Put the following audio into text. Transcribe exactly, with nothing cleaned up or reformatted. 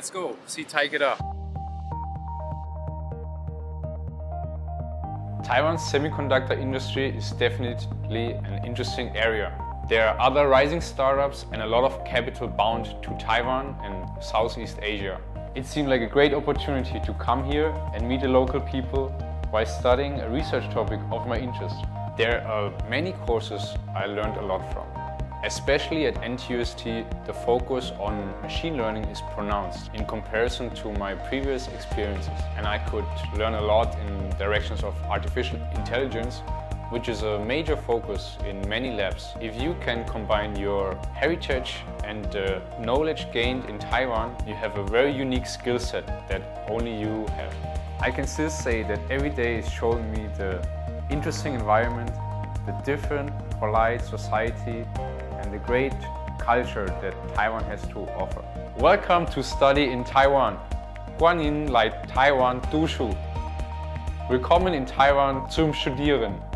Let's go, see Taigera. Taiwan's semiconductor industry is definitely an interesting area. There are other rising startups and a lot of capital bound to Taiwan and Southeast Asia. It seemed like a great opportunity to come here and meet the local people while studying a research topic of my interest. There are many courses I learned a lot from. Especially at N T U S T, the focus on machine learning is pronounced in comparison to my previous experiences, and I could learn a lot in directions of artificial intelligence, which is a major focus in many labs. If you can combine your heritage and the knowledge gained in Taiwan, you have a very unique skill set that only you have. I can still say that every day is showing me the interesting environment, the different, polite society, and the great culture that Taiwan has to offer. Welcome to study in Taiwan. Guan Yin, like Taiwan Dushu. Willkommen in Taiwan zum Studieren.